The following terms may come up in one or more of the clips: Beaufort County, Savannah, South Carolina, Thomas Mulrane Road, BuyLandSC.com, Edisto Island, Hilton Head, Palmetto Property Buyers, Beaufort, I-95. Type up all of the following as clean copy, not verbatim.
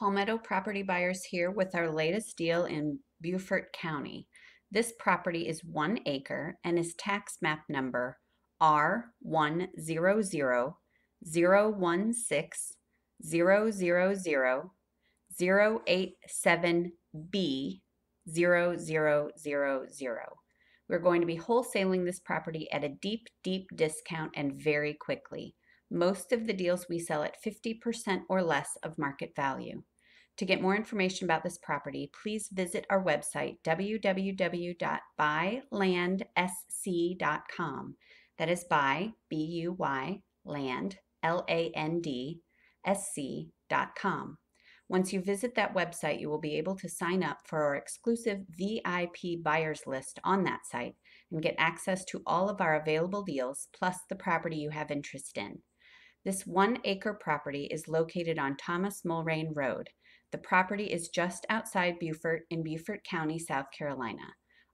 Palmetto Property Buyers here with our latest deal in Beaufort County. This property is 1 acre and is tax map number R10001600087B0000. We're going to be wholesaling this property at a deep, deep discount and very quickly. Most of the deals we sell at 50% or less of market value. To get more information about this property, please visit our website, www.BuyLandSC.com. That is buy, B-U-Y, land, L-A-N-D-S-C.com. Once you visit that website, you will be able to sign up for our exclusive VIP buyers list on that site and get access to all of our available deals, plus the property you have interest in. This 1 acre property is located on Thomas Mulrane Road. The property is just outside Beaufort in Beaufort County, South Carolina.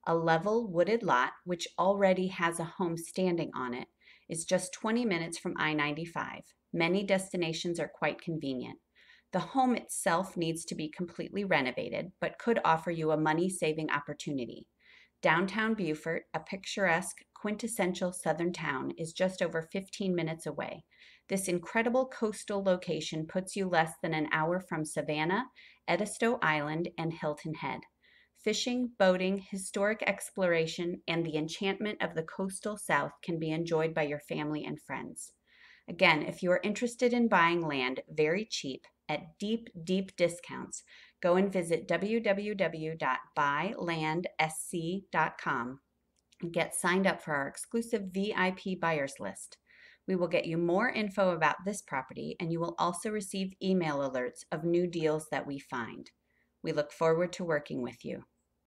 A level wooded lot, which already has a home standing on it, is just 20 minutes from I-95. Many destinations are quite convenient. The home itself needs to be completely renovated, but could offer you a money-saving opportunity. Downtown Beaufort, a picturesque, quintessential southern town, is just over 15 minutes away. This incredible coastal location puts you less than an hour from Savannah, Edisto Island, and Hilton Head. Fishing, boating, historic exploration, and the enchantment of the coastal South can be enjoyed by your family and friends. Again, if you are interested in buying land very cheap, at deep, deep discounts, go and visit www.buylandsc.com and get signed up for our exclusive VIP buyers list. We will get you more info about this property, and you will also receive email alerts of new deals that we find. We look forward to working with you.